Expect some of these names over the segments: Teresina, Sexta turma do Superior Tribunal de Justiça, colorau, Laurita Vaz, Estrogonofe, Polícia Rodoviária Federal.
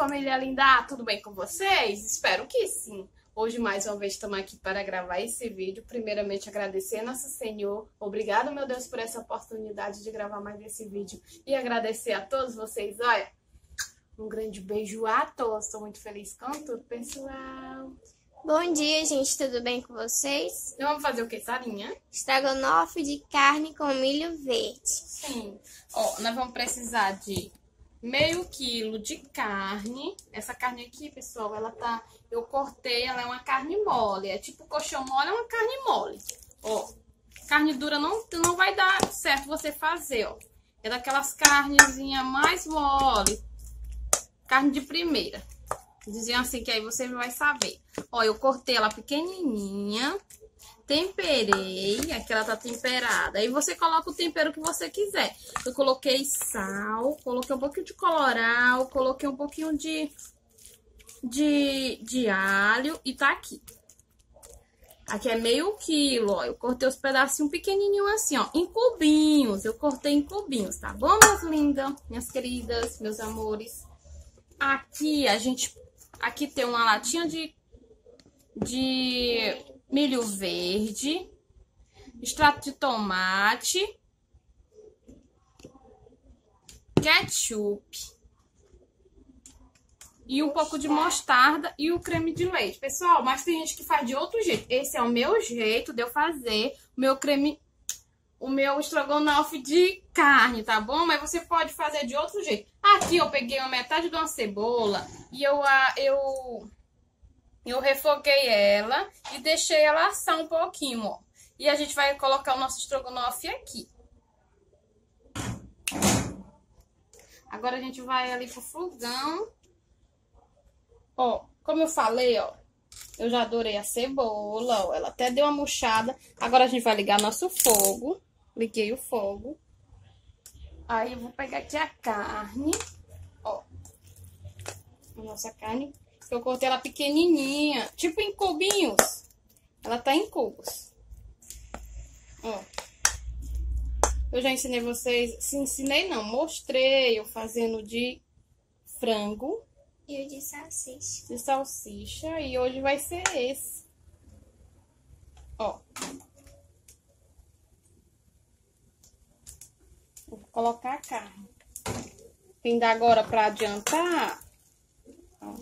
família linda, tudo bem com vocês? Espero que sim! Hoje mais uma vez estamos aqui para gravar esse vídeo. Primeiramente agradecer a Nosso Senhor, obrigado meu Deus por essa oportunidade de gravar mais esse vídeo e agradecer a todos vocês, olha, um grande beijo a todos, estou muito feliz com tudo pessoal! Bom dia, gente, tudo bem com vocês? Então vamos fazer o que, Sarinha? Estrogonofe de carne com milho verde. Sim. Ó, nós vamos precisar de meio quilo de carne. Essa carne aqui, pessoal, ela tá... Eu cortei, ela é uma carne mole. É tipo coxão mole, é uma carne mole. Ó, carne dura não vai dar certo você fazer, ó. É daquelas carnezinhas mais mole. Carne de primeira. Diziam assim, que aí você vai saber. Ó, eu cortei ela pequenininha, temperei, aqui ela tá temperada. Aí você coloca o tempero que você quiser. Eu coloquei sal, coloquei um pouquinho de colorau, coloquei um pouquinho de alho e tá aqui. Aqui é meio quilo, ó. Eu cortei os pedacinhos pequenininhos assim, ó, em cubinhos. Eu cortei em cubinhos, tá bom, minhas lindas, minhas queridas, meus amores? Aqui a gente... Aqui tem uma latinha de milho verde, extrato de tomate, ketchup e um pouco de mostarda e o creme de leite. Pessoal, mas tem gente que faz de outro jeito. Esse é o meu jeito de eu fazer o meu creme... O meu estrogonofe de carne, tá bom? Mas você pode fazer de outro jeito. Aqui eu peguei a metade de uma cebola e eu refoguei ela e deixei ela assar um pouquinho, ó. E a gente vai colocar o nosso estrogonofe aqui. Agora a gente vai ali pro fogão. Ó, como eu falei, ó. Eu já adorei a cebola, ó. Ela até deu uma murchada. Agora a gente vai ligar nosso fogo. Liguei o fogo. Aí eu vou pegar aqui a carne, ó, a nossa carne, eu cortei ela pequenininha, tipo em cubinhos, ela tá em cubos, ó, eu já ensinei vocês, se ensinei não, mostrei eu fazendo de frango e o de salsicha, e hoje vai ser esse, ó. Vou colocar a carne. Ainda agora pra adiantar. Ó.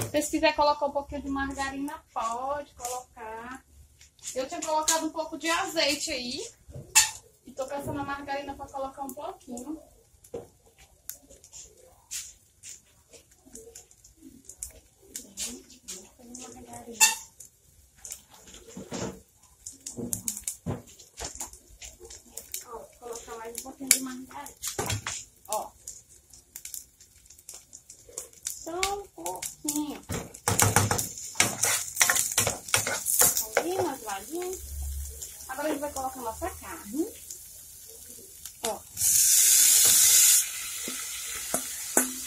Se vocês quiserem colocar um pouquinho de margarina, pode colocar. Eu tinha colocado um pouco de azeite aí. E tô caçando a margarina pra colocar um pouquinho. Ó, só um pouquinho. Aí, umas ladinhas. Agora a gente vai colocar nossa carne. Ó,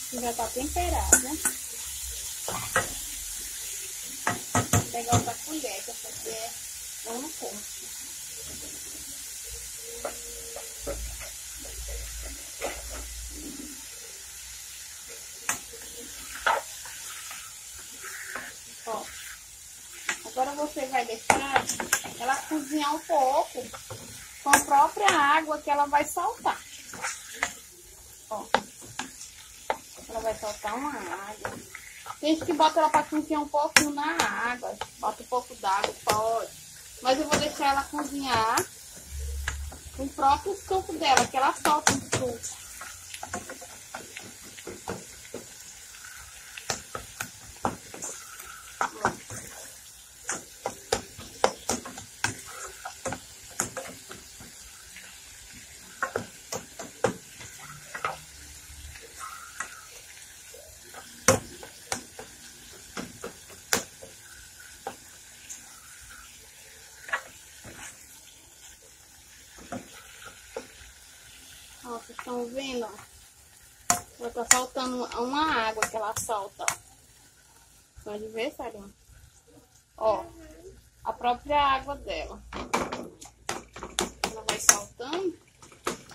que já tá temperada. Vou pegar outra colher, que essa aqui é não no ponto. Agora você vai deixar ela cozinhar um pouco com a própria água que ela vai soltar. Ó, ela vai soltar uma água. Tem gente que bota ela para cozinhar um pouco na água. Bota um pouco d'água, pode. Mas eu vou deixar ela cozinhar com o próprio suco dela, que ela solta o suco. Ó, vocês estão vendo, ó. Ela tá faltando uma água que ela solta, ó. Pode ver, Sarinha? Ó, a própria água dela. Ela vai soltando.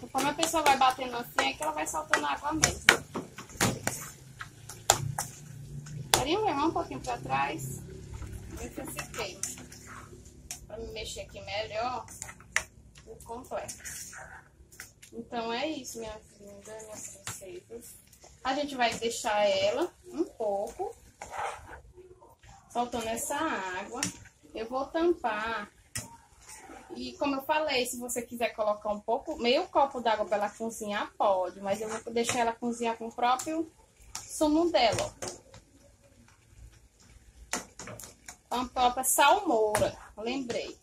Conforme a pessoa vai batendo assim, é que ela vai soltando água mesmo. devagarinho, levar um pouquinho para trás. Intensifiquei. Para me mexer aqui melhor o completo. Então é isso, minha linda, minhas princesas. A gente vai deixar ela um pouco, soltando essa água. Eu vou tampar. E como eu falei, se você quiser colocar um pouco, meio copo d'água para ela cozinhar, pode. Mas eu vou deixar ela cozinhar com o próprio sumo dela, ó. Pampa salmoura, lembrei.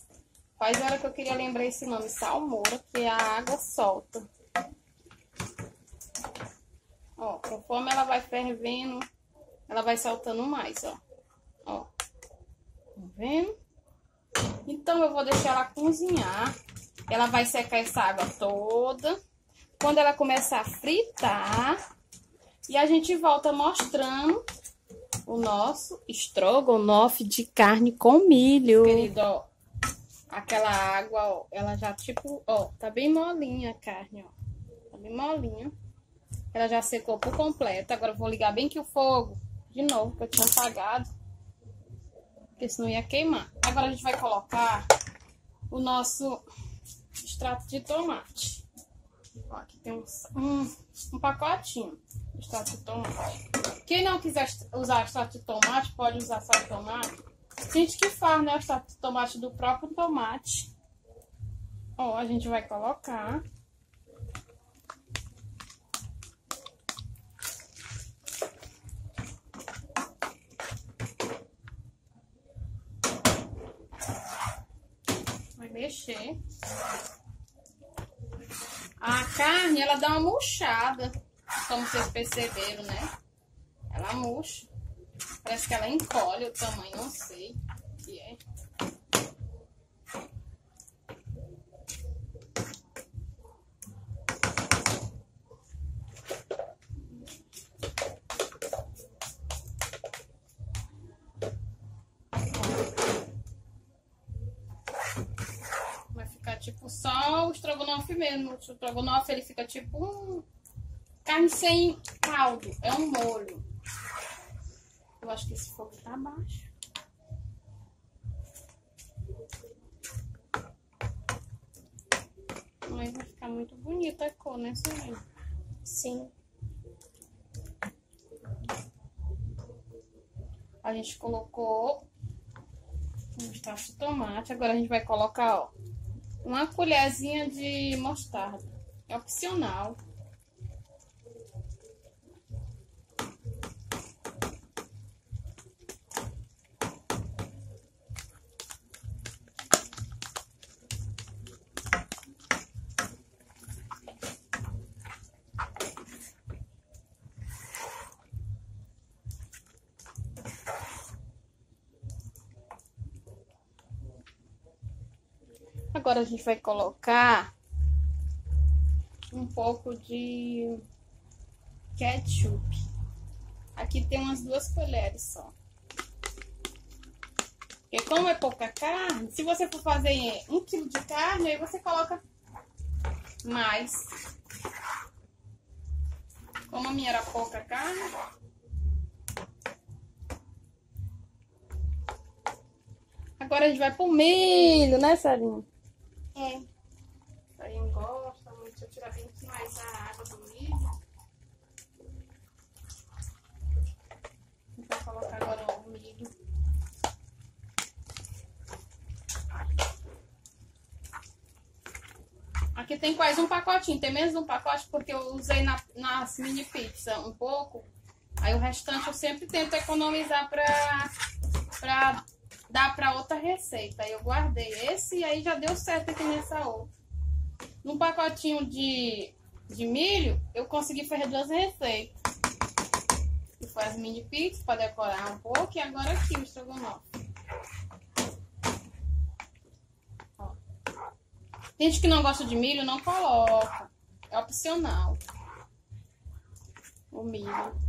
Faz hora que eu queria lembrar esse nome, salmoura, que a água solta. Ó, conforme ela vai fervendo, ela vai soltando mais, ó. Ó, tá vendo? Então, eu vou deixar ela cozinhar. Ela vai secar essa água toda. Quando ela começar a fritar, e a gente volta mostrando o nosso estrogonofe de carne com milho. Querido, ó, aquela água, ó, ela já tipo, ó, tá bem molinha a carne, ó. Tá bem molinha. Ela já secou por completo. Agora eu vou ligar bem que o fogo, de novo, que eu tinha apagado. Porque senão ia queimar. Agora a gente vai colocar o nosso extrato de tomate. Ó, aqui tem um pacotinho de extrato de tomate. Quem não quiser usar extrato de tomate, pode usar só o tomate. Gente que faz, né, o extrato de tomate do próprio tomate. Ó, a gente vai colocar. Vai mexer. A carne, ela dá uma murchada, como vocês perceberam, né? Ela murcha. Parece que ela encolhe o tamanho, não sei o que é. Vai ficar tipo só o estrogonofe mesmo. O estrogonofe, ele fica tipo carne sem caldo, é um molho. Eu acho que esse fogo tá baixo. Mas vai ficar muito bonita a cor, né, Soninha? Sim. A gente colocou um extrato de tomate. Agora a gente vai colocar, ó, uma colherzinha de mostarda. É opcional. Agora a gente vai colocar um pouco de ketchup. Aqui tem umas 2 colheres só. Porque como é pouca carne, se você for fazer 1 quilo de carne, aí você coloca mais. Como a minha era pouca carne... Agora a gente vai pro milho, né, Sarinha? É. Aí eu gosto muito. Deixa eu tirar bem mais a água do milho. Vou colocar agora o milho. Aqui tem quase um pacotinho. Tem menos de 1 pacote porque eu usei nas mini pizza um pouco. Aí o restante eu sempre tento economizar pra dá para outra receita. Aí eu guardei esse e aí já deu certo aqui nessa outra. Num pacotinho de milho, eu consegui fazer 2 receitas. Que foi as mini pizzas para decorar um pouco e agora aqui o estrogonofe. Ó. Gente que não gosta de milho, não coloca. É opcional. O milho.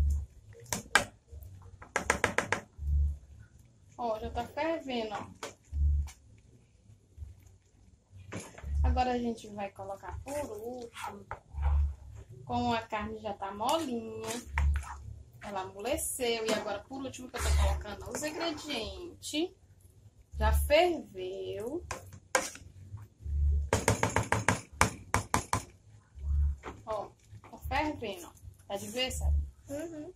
Ó, já tá fervendo, ó. Agora a gente vai colocar por último. Como a carne já tá molinha, Ela amoleceu. E agora, por último, que eu tô colocando os ingredientes. Já ferveu. Ó, tá fervendo. Tá de ver, sabe? Uhum.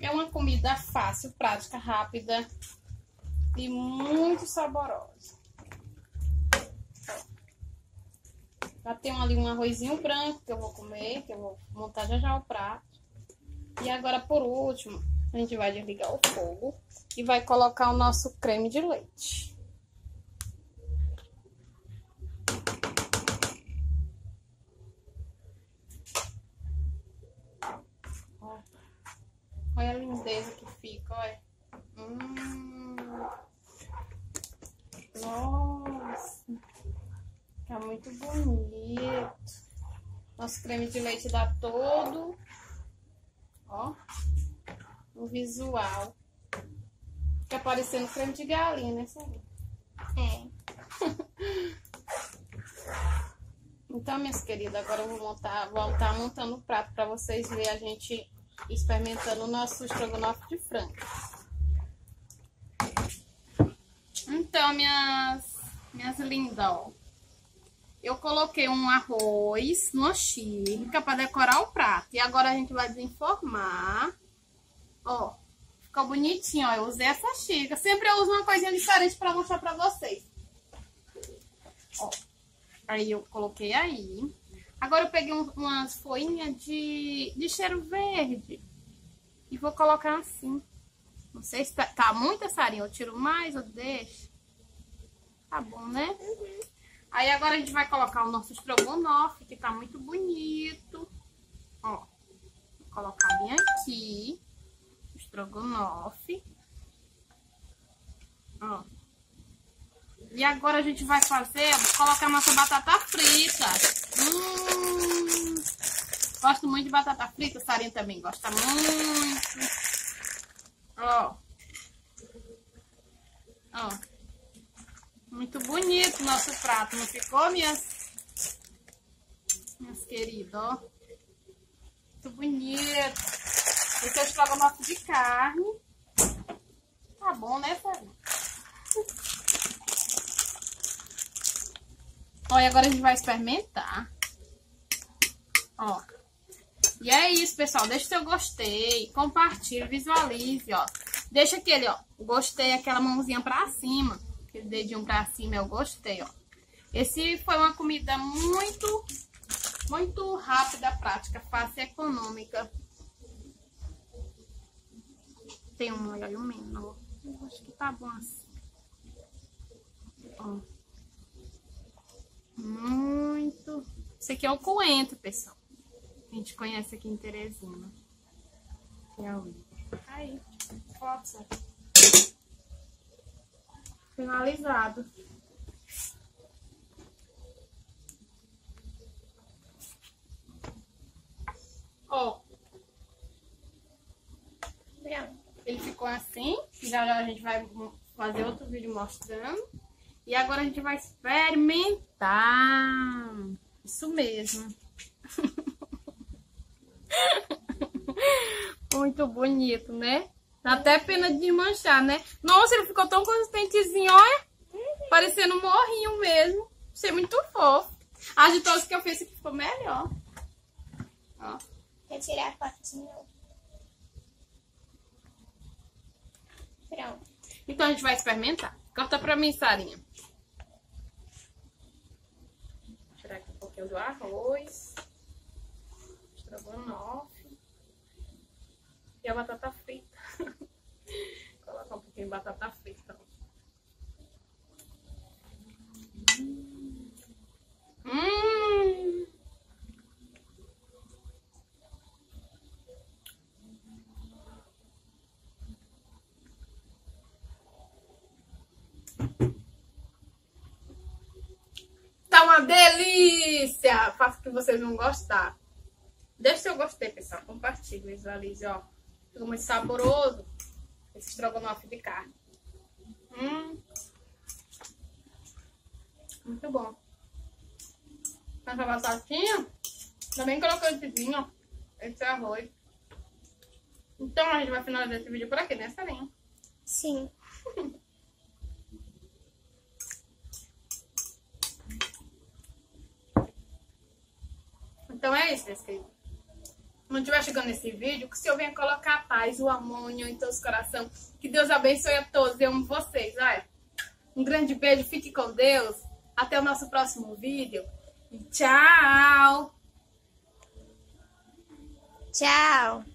É uma comida fácil, prática, rápida e muito saborosa. Já tem ali um arrozinho branco que eu vou comer, que eu vou montar já já o prato. E agora, por último, a gente vai desligar o fogo e vai colocar o nosso creme de leite. Olha a lindeza que fica, olha. Nossa. Tá muito bonito. Nosso creme de leite dá todo, ó, o visual. Fica parecendo creme de galinha, né, Sérgio? É. Então, minhas queridas, agora eu vou montar, voltar montando o prato pra vocês verem a gente experimentando o nosso estrogonofe de frango. Então, minhas lindas, ó, eu coloquei um arroz numa xícara para decorar o prato. E agora a gente vai desenformar. Ó, ficou bonitinho, ó. Eu usei essa xícara. Sempre eu uso uma coisinha diferente para mostrar para vocês. Ó, aí eu coloquei aí. Agora eu peguei umas folhinhas de cheiro verde e vou colocar assim. Não sei se tá muita sarinha, eu tiro mais ou deixo. Tá bom, né? Uhum. Aí agora a gente vai colocar o nosso estrogonofe, que tá muito bonito. Ó, vou colocar bem aqui o estrogonofe. Ó. E agora a gente vai fazer, colocar nossa batata frita. Gosto muito de batata frita, Sarinha também gosta muito. Ó. Ó. Muito bonito o nosso prato, não ficou, minhas queridas, ó? Muito bonito. Esse é o estrogonofe de carne. Tá bom, né, Sarinha? Ó, e agora a gente vai experimentar. Ó. E é isso, pessoal. Deixa o seu gostei. Compartilhe, visualize, ó. Deixa aquele, ó, gostei, aquela mãozinha pra cima. Aquele dedinho pra cima, eu gostei, ó. Esse foi uma comida muito, muito rápida, prática, fácil e econômica. Tem um olho menor. Eu acho que tá bom assim. Ó. Muito. Esse aqui é o coentro, pessoal. A gente conhece aqui em Teresina. Aí, foto. Finalizado. Ó. Ele ficou assim. Já já a gente vai fazer outro vídeo mostrando. E agora a gente vai experimentar. Isso mesmo. Muito bonito, né? Dá até pena de desmanchar, né? Nossa, ele ficou tão consistentezinho, olha. Parecendo um morrinho mesmo. Achei muito fofo. A de todos que eu fiz aqui ficou melhor. Ó. Quer tirar a fotinha? Pronto. Então a gente vai experimentar. Corta pra mim, Sarinha. Vou tirar aqui um pouquinho do arroz. Estrogonofe. E a batata frita. Colocar um pouquinho de batata frita. Delícia! Faço que vocês vão gostar. Deixa seu gostei, pessoal. Compartilhe, visualize, ó. Ficou muito saboroso esse estrogonofe de carne. Muito bom. Essa batatinha Também colocando esse vinho, esse arroz. Então a gente vai finalizar esse vídeo por aqui, né, Sarinha? Sim. Então é isso, meus queridos. Não estiver chegando nesse vídeo, que o Senhor venha colocar a paz, o amor, em todos os corações. Que Deus abençoe a todos. Eu amo vocês. Olha. Um grande beijo. Fique com Deus. Até o nosso próximo vídeo. E tchau. Tchau.